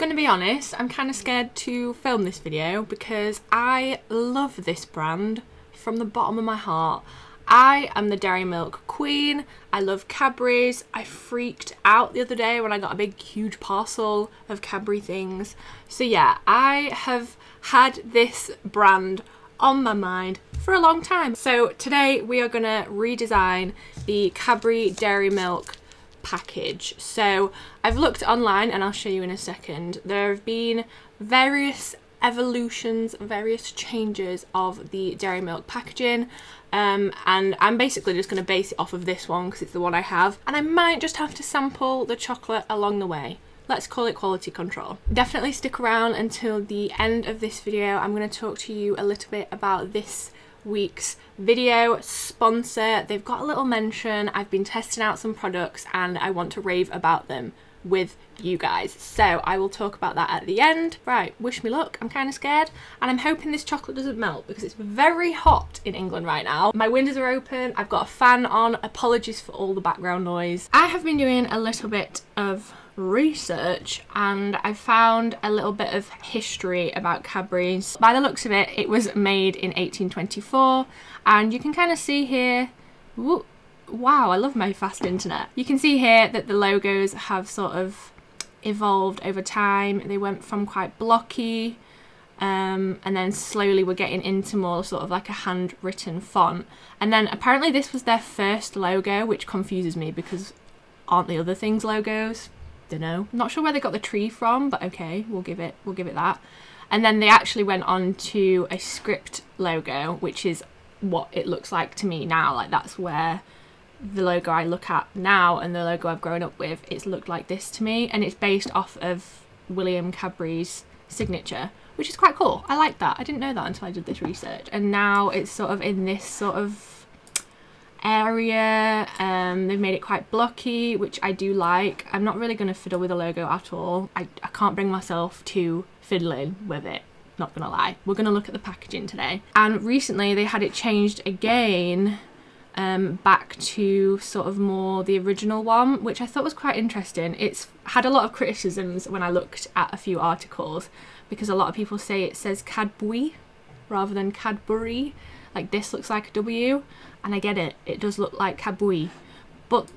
Gonna be honest, I'm kind of scared to film this video because I love this brand from the bottom of my heart. I am the dairy milk queen. I love Cadbury's. I freaked out the other day when I got a big huge parcel of Cadbury things. So yeah, I have had this brand on my mind for a long time. So today we are gonna redesign the Cadbury Dairy Milk package. So I've looked online and I'll show you in a second. There have been various evolutions, various changes of the dairy milk packaging, and I'm basically just going to base it off of this one because it's the one I have, and I might just have to sample the chocolate along the way. Let's call it quality control. Definitely stick around until the end of this video. I'm going to talk to you a little bit about this week's video sponsor. They've got a little mention. I've been testing out some products and I want to rave about them with you guys, so I will talk about that at the end. Right, wish me luck. I'm kind of scared, and I'm hoping this chocolate doesn't melt because it's very hot in England right now. My windows are open, I've got a fan on. Apologies for all the background noise. I have been doing a little bit of research and I found a little bit of history about Cadbury's. By the looks of it, it was made in 1824, and you can kind of see here, whoop, wow, I love my fast internet. You can see here that the logos have sort of evolved over time. They went from quite blocky, and then slowly we're getting into more sort of like a handwritten font. And then apparently this was their first logo, which confuses me because aren't the other things logos? Don't know. I'm not sure where they got the tree from, but okay, we'll give it that. And then they actually went on to a script logo, which is what it looks like to me now. Like, that's where the logo I look at now and the logo I've grown up with, it's looked like this to me, and it's based off of William Cadbury's signature, which is quite cool. I like that. I didn't know that until I did this research, and now it's sort of in this sort of area. They've made it quite blocky, which I do like. I'm not really going to fiddle with the logo at all. I can't bring myself to fiddling with it, not gonna lie. We're gonna look at the packaging today. And recently they had it changed again, back to sort of more the original one, which I thought was quite interesting. It's had a lot of criticisms when I looked at a few articles, because a lot of people say it says Cadbury rather than Cadbury. Like, this looks like a W, and I get it, it does look like Cadbury, but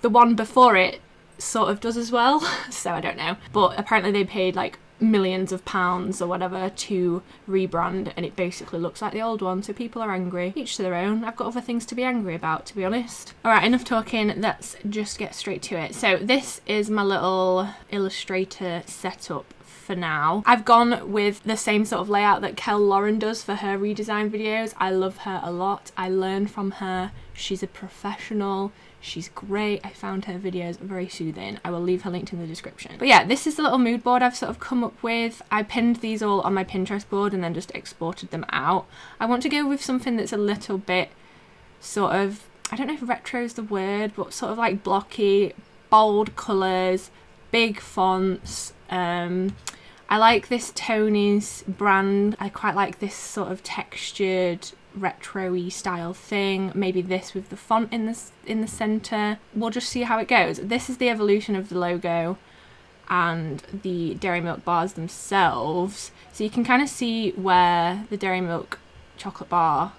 the one before it sort of does as well, so I don't know. But apparently they paid like millions of pounds or whatever to rebrand, and it basically looks like the old one, so people are angry. Each to their own. I've got other things to be angry about, to be honest. Alright, enough talking, let's just get straight to it. So this is my little Illustrator setup for now. I've gone with the same sort of layout that Kel Lauren does for her redesign videos. I love her a lot. I learn from her. She's a professional. She's great. I found her videos very soothing. I will leave her linked in the description. But yeah, this is the little mood board I've sort of come up with. I pinned these all on my Pinterest board and then just exported them out. I want to go with something that's a little bit sort of, I don't know if retro is the word, but sort of like blocky, bold colours, big fonts. I like this Tony's brand. I quite like this sort of textured retro-y style thing. Maybe this with the font in the center. We'll just see how it goes. This is the evolution of the logo and the dairy milk bars themselves. So you can kind of see where the dairy milk chocolate bar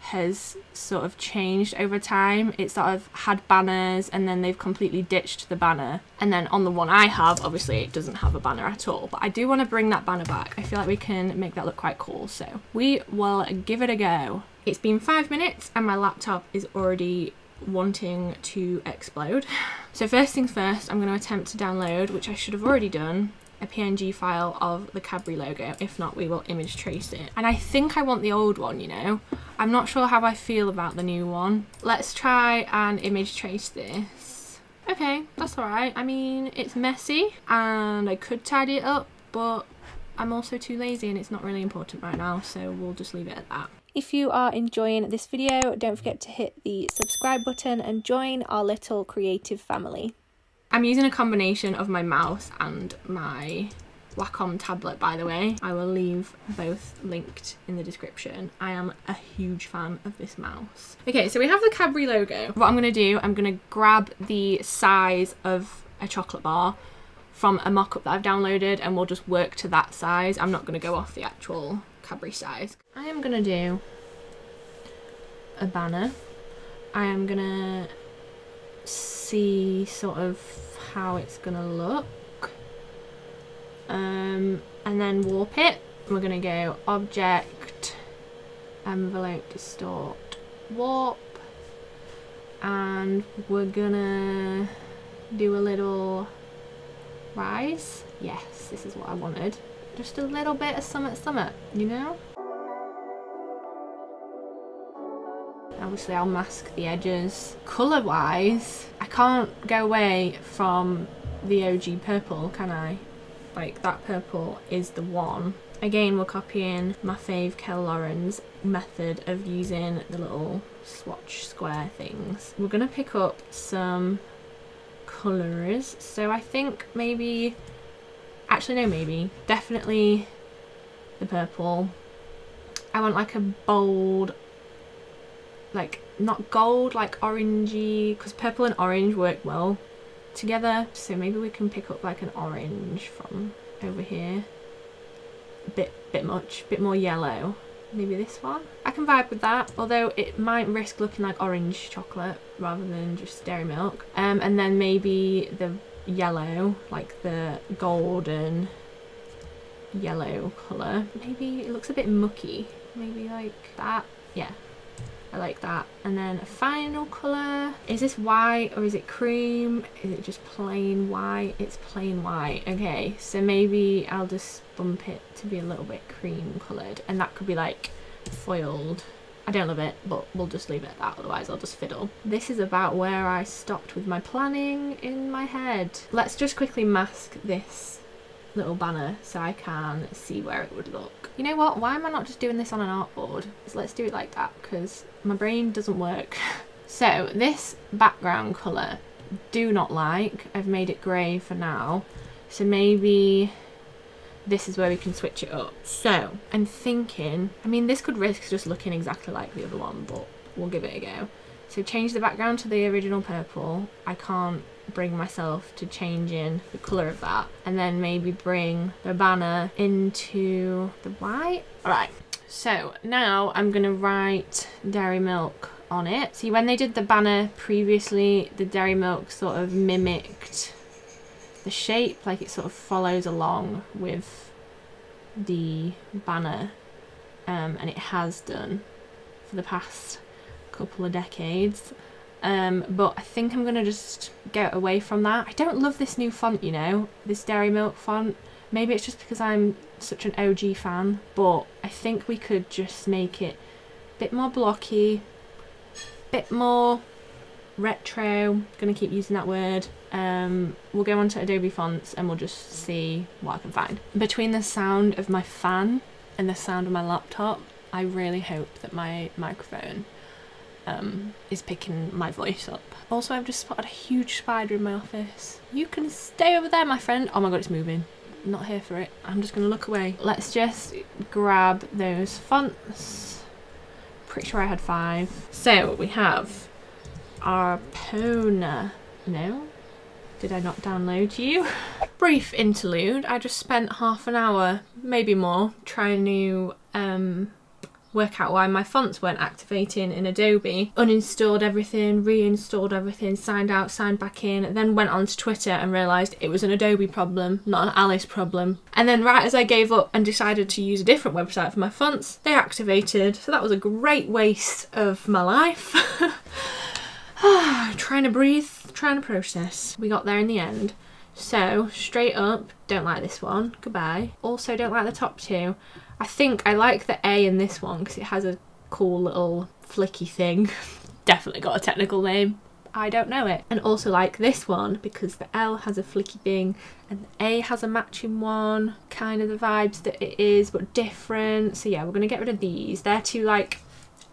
has sort of changed over time. It sort of had banners, and then they've completely ditched the banner, and then on the one I have, obviously it doesn't have a banner at all, but I do want to bring that banner back. I feel like we can make that look quite cool, so we will give it a go. It's been 5 minutes and my laptop is already wanting to explode. So first things first, I'm going to attempt to download, which I should have already done, a PNG file of the Cadbury logo. If not, we will image trace it. And I think I want the old one, you know. I'm not sure how I feel about the new one. Let's try and image trace this. Okay, that's all right. I mean, it's messy and I could tidy it up, but I'm also too lazy and it's not really important right now, so we'll just leave it at that. If you are enjoying this video, don't forget to hit the subscribe button and join our little creative family. I'm using a combination of my mouse and my Wacom tablet, by the way. I will leave both linked in the description. I am a huge fan of this mouse. Okay, so we have the Cadbury logo. What I'm going to do, I'm going to grab the size of a chocolate bar from a mock-up that I've downloaded, and we'll just work to that size. I'm not going to go off the actual Cadbury size. I am going to do a banner. I am going to see sort of how it's going to look, and then warp it. We're going to go object, envelope, distort, warp, and we're gonna do a little rise. Yes, this is what I wanted. Just a little bit of summit, you know? Obviously I'll mask the edges. Colour wise, I can't go away from the OG purple, can I? Like, that purple is the one. Again, we're copying my fave Kel Lauren's method of using the little swatch square things. We're gonna pick up some colours, so I think maybe, actually no, maybe definitely the purple. I want like a bold, like not gold, like orangey, because purple and orange work well together, so maybe we can pick up like an orange from over here. Bit more yellow. Maybe this one. I can vibe with that, although it might risk looking like orange chocolate rather than just dairy milk. And then maybe the yellow, like the golden yellow colour. Maybe it looks a bit mucky. Maybe like that. Yeah, I like that. And then a final colour. Is this white or is it cream? Is it just plain white? It's plain white. Okay, so maybe I'll just bump it to be a little bit cream coloured, and that could be like foiled. I don't love it, but we'll just leave it at that, otherwise I'll just fiddle. This is about where I stopped with my planning in my head. Let's just quickly mask this little banner so I can see where it would look. You know what, why am I not just doing this on an artboard? So let's do it like that, because my brain doesn't work. So this background colour, do not like. I've made it grey for now, so maybe this is where we can switch it up. So I'm thinking, I mean, this could risk just looking exactly like the other one, but we'll give it a go. So change the background to the original purple. I can't bring myself to changing the colour of that, and then maybe bring the banner into the white. Alright, so now I'm gonna write dairy milk on it. See, when they did the banner previously, the dairy milk sort of mimicked the shape, like it sort of follows along with the banner, and it has done for the past couple of decades. But I think I'm gonna just get away from that. I don't love this new font, you know, this dairy milk font. Maybe it's just because I'm such an OG fan, but I think we could just make it a bit more blocky, a bit more retro. Gonna keep using that word. We'll go on to Adobe Fonts and we'll just see what I can find. Between the sound of my fan and the sound of my laptop, I really hope that my microphone is picking my voice up. Also, I've just spotted a huge spider in my office. You can stay over there, my friend. Oh my god, it's moving. I'm not here for it. I'm just gonna look away. Let's just grab those fonts. Pretty sure I had 5. So we have Arpona. No? Did I not download you? Brief interlude. I just spent half an hour, maybe more, trying to work out why my fonts weren't activating in Adobe. Uninstalled everything, reinstalled everything, signed out, signed back in, then went on to Twitter and realised it was an Adobe problem, not an Alice problem. And then right as I gave up and decided to use a different website for my fonts, they activated. So that was a great waste of my life. Trying to breathe, trying to process. We got there in the end. So straight up, don't like this one, goodbye. Also don't like the top two. I think I like the A in this one because it has a cool little flicky thing. Definitely got a technical name, I don't know it. And also like this one because the L has a flicky thing and the A has a matching one. Kind of the vibes that it is, but different. So yeah, we're gonna get rid of these. They're too like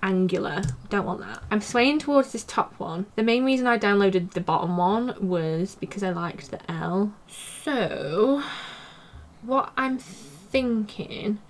angular, don't want that. I'm swaying towards this top one. The main reason I downloaded the bottom one was because I liked the L. So what I'm thinking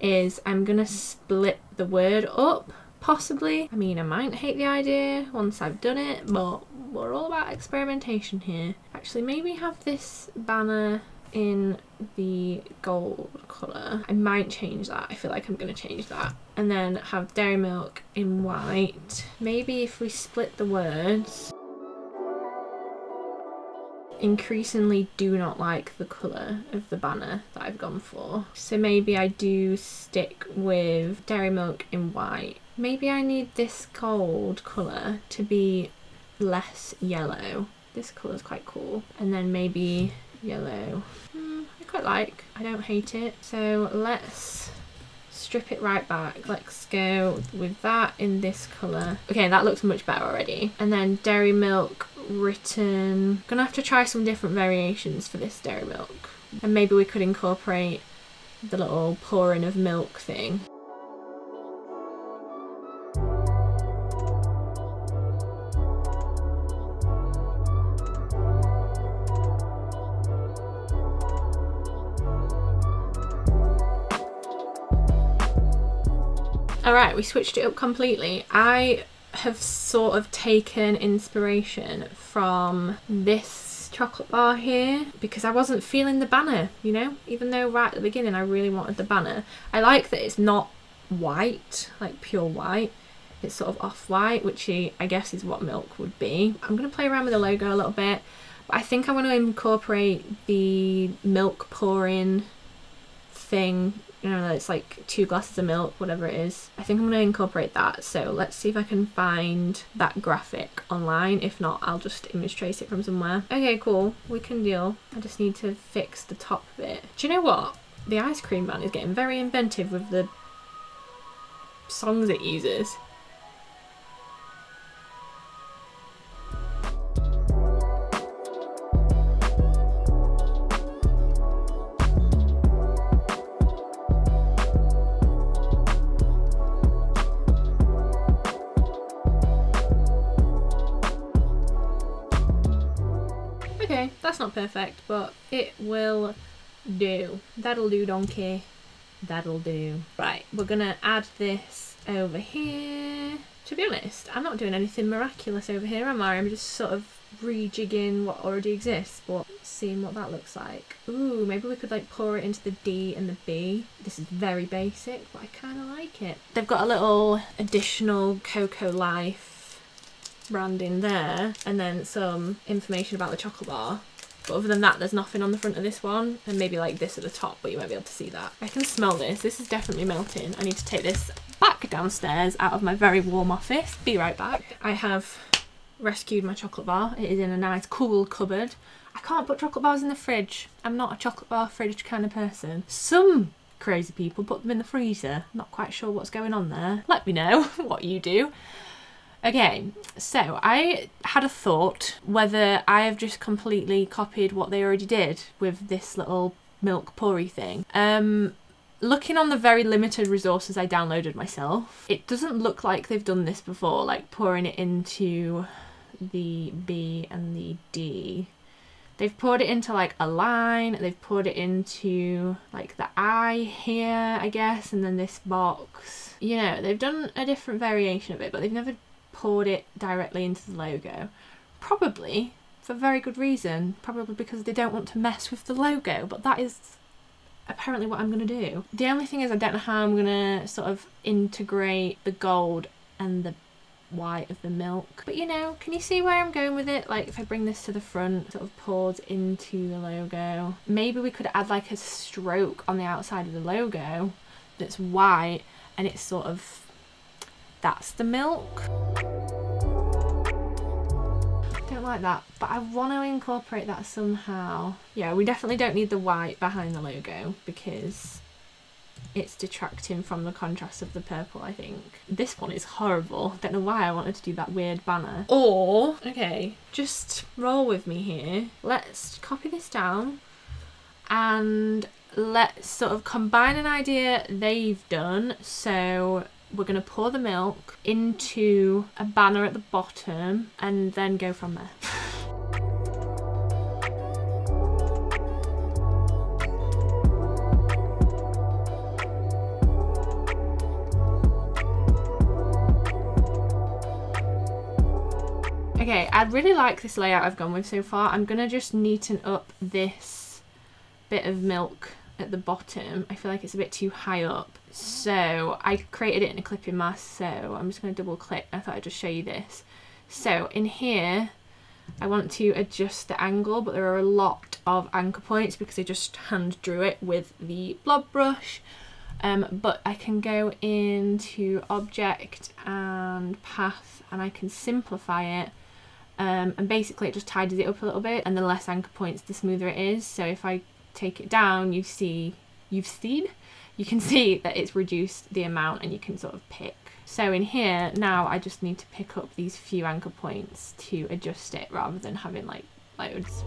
is I'm gonna split the word up, possibly. I mean, I might hate the idea once I've done it, but We're all about experimentation here. Actually, maybe have this banner in the gold colour. I might change that. I feel like I'm going to change that. And then have Dairy Milk in white. Maybe if we split the words. Increasingly do not like the colour of the banner that I've gone for. So maybe I do stick with Dairy Milk in white. Maybe I need this gold colour to be less yellow. This colour's quite cool. And then maybe yellow. I quite like. I don't hate it. So let's strip it right back. Let's go with that in this colour. Okay, that looks much better already. And then Dairy Milk written. Gonna have to try some different variations for this Dairy Milk. And maybe we could incorporate the little pouring of milk thing. Alright, we switched it up completely. I have sort of taken inspiration from this chocolate bar here because I wasn't feeling the banner, you know? Even though right at the beginning I really wanted the banner. I like that it's not white, like pure white. It's sort of off-white, which I guess is what milk would be. I'm going to play around with the logo a little bit. But I think I want to incorporate the milk pouring thing. You know, it's like 2 glasses of milk, whatever it is. I think I'm going to incorporate that. So let's see if I can find that graphic online. If not, I'll just image trace it from somewhere. Okay, cool. We can deal. I just need to fix the top bit. Do you know what? The ice cream man is getting very inventive with the songs it uses. That's not perfect, but it will do. That'll do, donkey. That'll do. Right, we're gonna add this over here. To be honest, I'm not doing anything miraculous over here, am I? I'm just sort of rejigging what already exists, but seeing what that looks like. Ooh, maybe we could like pour it into the D and the B. This is very basic, but I kind of like it. They've got a little additional Cocoa Life branding there, and then some information about the chocolate bar. But other than that, there's nothing on the front of this one, and maybe like this at the top, but you won't be able to see that. I can smell this. This is definitely melting. I need to take this back downstairs out of my very warm office. Be right back. I have rescued my chocolate bar. It is in a nice cool cupboard. I can't put chocolate bars in the fridge. I'm not a chocolate bar fridge kind of person. Some crazy people put them in the freezer. I'm not quite sure what's going on there. Let me know what you do. Okay, so I had a thought whether I have just completely copied what they already did with this little milk pourry thing. Looking on the very limited resources I downloaded myself, it doesn't look like they've done this before, like pouring it into the B and the D. They've poured it into like a line, they've poured it into like the eye here, I guess, and then this box. You know, they've done a different variation of it, but they've never poured it directly into the logo. Probably for very good reason, probably because they don't want to mess with the logo, but that is apparently what I'm going to do. The only thing is I don't know how I'm going to sort of integrate the gold and the white of the milk. But you know, can you see where I'm going with it? Like if I bring this to the front, sort of pours into the logo. Maybe we could add like a stroke on the outside of the logo that's white and it's sort of that's the milk. Don't like that, but I want to incorporate that somehow. Yeah, we definitely don't need the white behind the logo because it's detracting from the contrast of the purple, I think. This one is horrible. Don't know why I wanted to do that weird banner. Or, okay, just roll with me here. Let's copy this down and let's sort of combine an idea they've done. So we're going to pour the milk into a banner at the bottom and then go from there. Okay, I really like this layout I've gone with so far. I'm gonna just neaten up this bit of milk at the bottom. I feel like it's a bit too high up. So I created it in a clipping mask, so I'm just gonna double click. I thought I'd just show you this. So in here, I want to adjust the angle, but there are a lot of anchor points because I just hand drew it with the blob brush. But I can go into object and path and I can simplify it, and basically it just tidies it up a little bit, and the less anchor points the smoother it is. So if I take it down, you can see that it's reduced the amount, and you can sort of pick. So in here now I just need to pick up these few anchor points to adjust it rather than having like loads.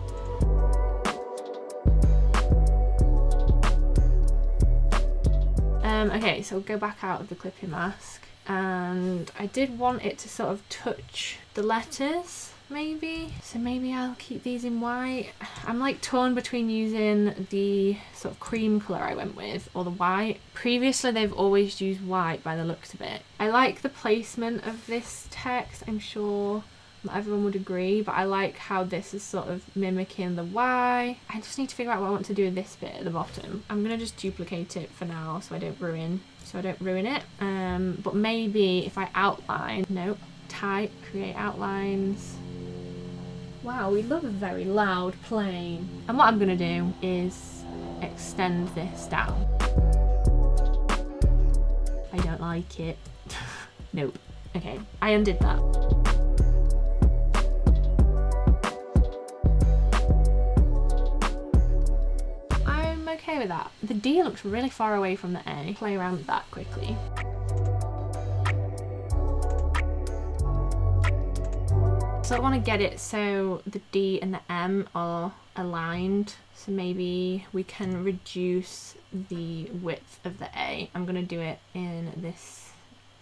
Okay, so I'll go back out of the clipping mask, and I did want it to sort of touch the letters maybe, so maybe I'll keep these in white. I'm like torn between using the sort of cream colour I went with or the white. Previously they've always used white by the looks of it. I like the placement of this text, I'm sure not everyone would agree, but I like how this is sort of mimicking the Y. I just need to figure out what I want to do with this bit at the bottom. I'm gonna just duplicate it for now so I don't ruin it, but maybe if I outline, nope, type, create outlines. Wow, we love a very loud plane. And what I'm gonna do is extend this down. I don't like it. Nope. Okay, I undid that. I'm okay with that. The D looks really far away from the A. Play around with that quickly. So I want to get it so the D and the M are aligned, so maybe we can reduce the width of the A. I'm going to do it in this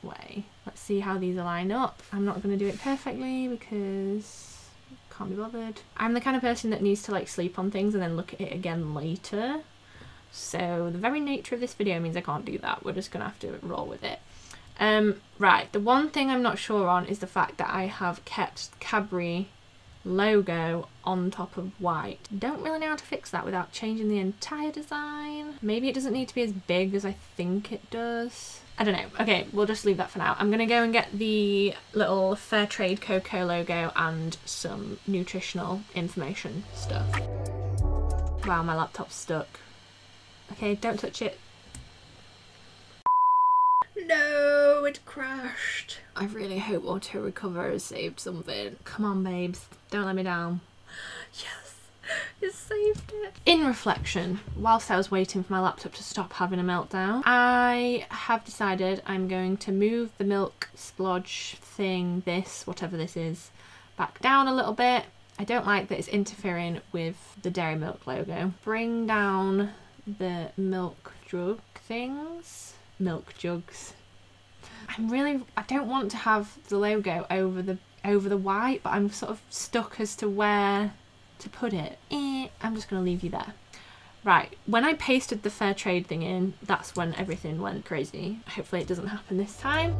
way. Let's see how these align up. I'm not going to do it perfectly because I can't be bothered. I'm the kind of person that needs to like sleep on things and then look at it again later, so the very nature of this video means I can't do that. We're just going to have to roll with it. Right, the one thing I'm not sure on is the fact that I have kept Cadbury logo on top of white. Don't really know how to fix that without changing the entire design. Maybe it doesn't need to be as big as I think it does. I don't know. Okay, we'll just leave that for now. I'm gonna go and get the little Fairtrade cocoa logo and some nutritional information stuff. Wow, my laptop's stuck. Okay, don't touch it. No, it crashed. I really hope auto recover has saved something. Come on, babes, don't let me down. Yes, it saved it. In reflection, whilst I was waiting for my laptop to stop having a meltdown, I have decided I'm going to move the milk splodge thing, this, whatever this is, back down a little bit. I don't like that it's interfering with the Dairy Milk logo. Bring down the milk jug things. Milk jugs. I don't want to have the logo over the white, but I'm sort of stuck as to where to put it. I'm just gonna leave you there. Right, when I pasted the Fairtrade thing in, that's when everything went crazy. Hopefully it doesn't happen this time.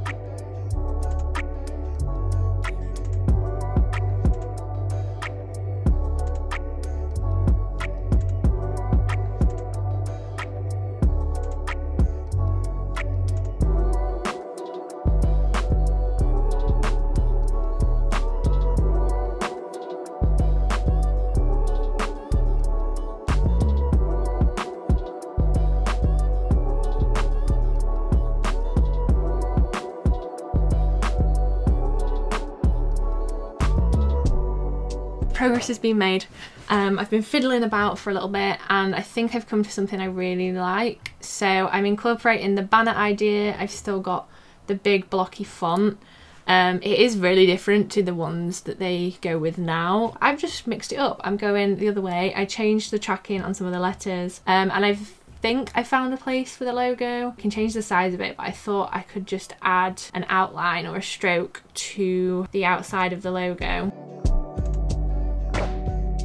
Progress has been made. I've been fiddling about for a little bit and I think I've come to something I really like. So I'm incorporating the banner idea. I've still got the big blocky font. It is really different to the ones that they go with now. I've just mixed it up. I'm going the other way. I changed the tracking on some of the letters, and I think I found a place for the logo. I can change the size of it, but I thought I could just add an outline or a stroke to the outside of the logo.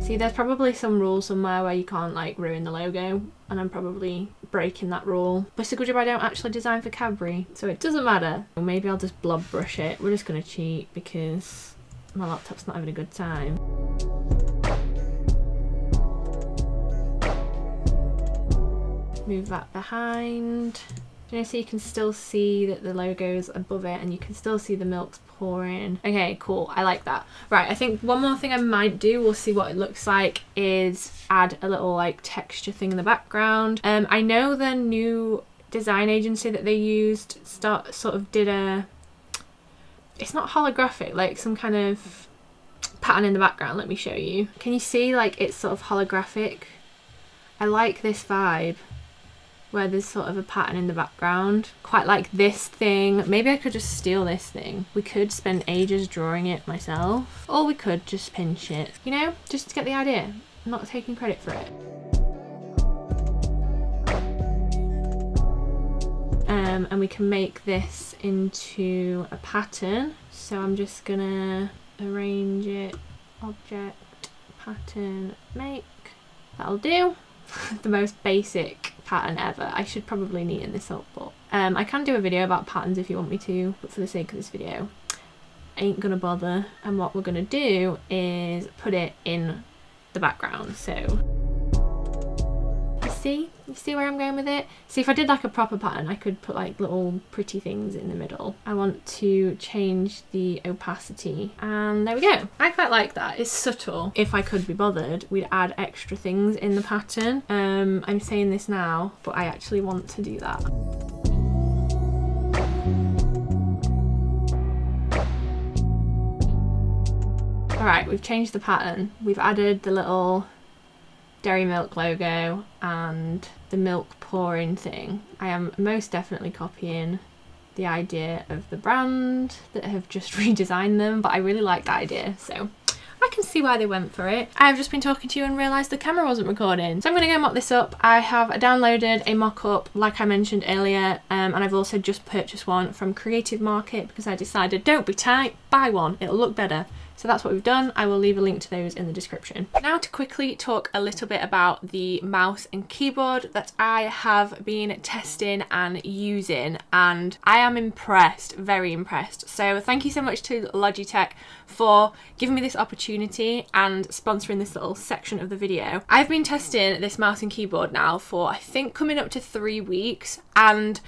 See, there's probably some rule somewhere where you can't like ruin the logo, and I'm probably breaking that rule. Bicycle job I don't actually design for Cadbury, so it doesn't matter. Or maybe I'll just blob brush it. We're just gonna cheat because my laptop's not having a good time. Move that behind. You know, so you can still see that the logo's above it and you can still see the milk's pouring. Okay, cool, I like that. Right, I think one more thing I might do, we'll see what it looks like, is add a little like texture thing in the background. I know the new design agency that they used sort of did a, it's not holographic, like some kind of pattern in the background. Let me show you. Can you see like it's sort of holographic? I like this vibe, where there's sort of a pattern in the background. Quite like this thing. Maybe I could just steal this thing. We could spend ages drawing it myself, or we could just pinch it. You know, just to get the idea. I'm not taking credit for it. And we can make this into a pattern. So I'm just gonna arrange it, object, pattern, make. That'll do. The most basic pattern ever. I should probably neaten this up, but I can do a video about patterns if you want me to, but for the sake of this video I ain't gonna bother. And what we're gonna do is put it in the background. So you see where I'm going with it? See, if I did like a proper pattern I could put like little pretty things in the middle. I want to change the opacity and there we go. I quite like that. It's subtle. If I could be bothered we'd add extra things in the pattern. I'm saying this now but I actually want to do that. Alright, we've changed the pattern. We've added the little Dairy Milk logo and the milk pouring thing. I am most definitely copying the idea of the brand that have just redesigned them, but I really like that idea, so I can see why they went for it. I've just been talking to you and realised the camera wasn't recording, so I'm going to go mock this up. I have downloaded a mock-up like I mentioned earlier, and I've also just purchased one from Creative Market because I decided don't be tight, buy one, it'll look better. So that's what we've done. I will leave a link to those in the description. Now to quickly talk a little bit about the mouse and keyboard that I have been testing and using, and I am impressed, very impressed. So thank you so much to Logitech for giving me this opportunity and sponsoring this little section of the video. I've been testing this mouse and keyboard now for I think coming up to 3 weeks, and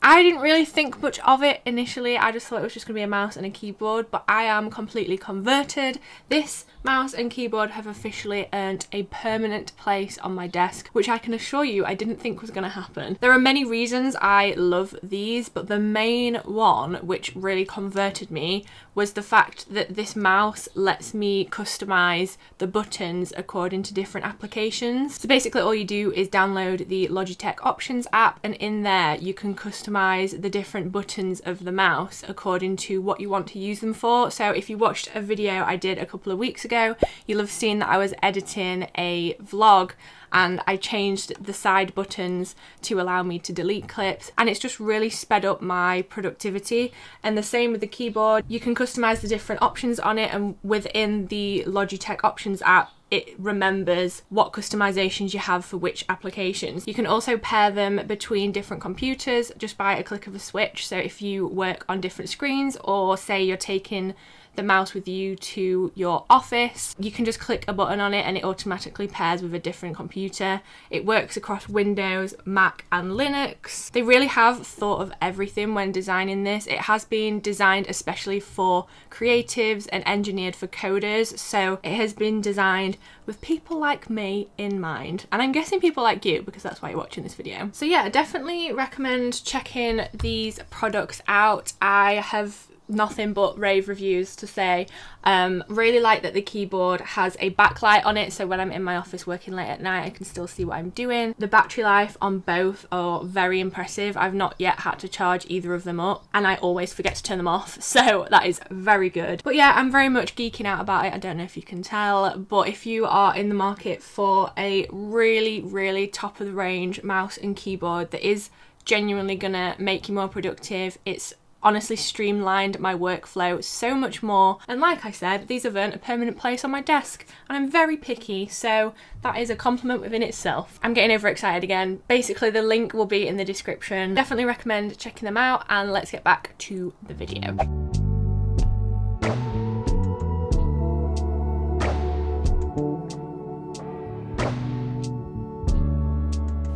I didn't really think much of it initially. I just thought it was just going to be a mouse and a keyboard, but I am completely converted. This mouse and keyboard have officially earned a permanent place on my desk, which I can assure you I didn't think was going to happen. There are many reasons I love these, but the main one, which really converted me, was the fact that this mouse lets me customize the buttons according to different applications. So basically all you do is download the Logitech Options app, and in there you can customize the different buttons of the mouse according to what you want to use them for. So if you watched a video I did a couple of weeks ago, you'll have seen that I was editing a vlog and I changed the side buttons to allow me to delete clips, and it's just really sped up my productivity. And the same with the keyboard, you can customize the different options on it, and within the Logitech Options app it remembers what customizations you have for which applications. You can also pair them between different computers just by a click of a switch. So if you work on different screens, or say you're taking the mouse with you to your office, you can just click a button on it and it automatically pairs with a different computer. It works across Windows, Mac and Linux. They really have thought of everything when designing this. It has been designed especially for creatives and engineered for coders, so it has been designed with people like me in mind, and I'm guessing people like you because that's why you're watching this video. So yeah, definitely recommend checking these products out. I have nothing but rave reviews to say. Really like that the keyboard has a backlight on it, so when I'm in my office working late at night I can still see what I'm doing. The battery life on both are very impressive. I've not yet had to charge either of them up, and I always forget to turn them off, so that is very good. But yeah, I'm very much geeking out about it. I don't know if you can tell, but if you are in the market for a really top of the range mouse and keyboard that is genuinely gonna make you more productive, it's honestly streamlined my workflow so much more, and like I said, these have earned a permanent place on my desk, and I'm very picky, so that is a compliment within itself. I'm getting overexcited again. Basically the link will be in the description. Definitely recommend checking them out, and let's get back to the video.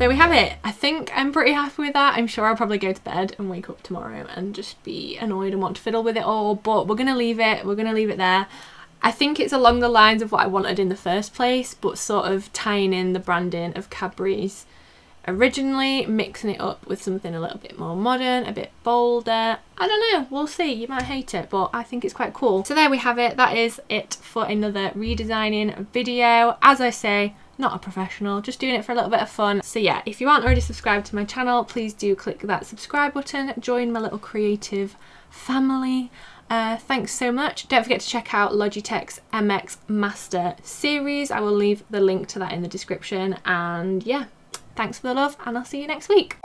there we have it. I think I'm pretty happy with that. I'm sure I'll probably go to bed and wake up tomorrow and just be annoyed and want to fiddle with it all, but we're gonna leave it. We're gonna leave it there. I think it's along the lines of what I wanted in the first place, but sort of tying in the branding of Cadbury's originally, mixing it up with something a little bit more modern, a bit bolder. I don't know, we'll see. You might hate it, but I think it's quite cool. So there we have it. That is it for another redesigning video. As I say, not a professional, just doing it for a little bit of fun. So yeah, if you aren't already subscribed to my channel, please do click that subscribe button, join my little creative family. Thanks so much. Don't forget to check out Logitech's MX Master series. I will leave the link to that in the description. And yeah, thanks for the love and I'll see you next week.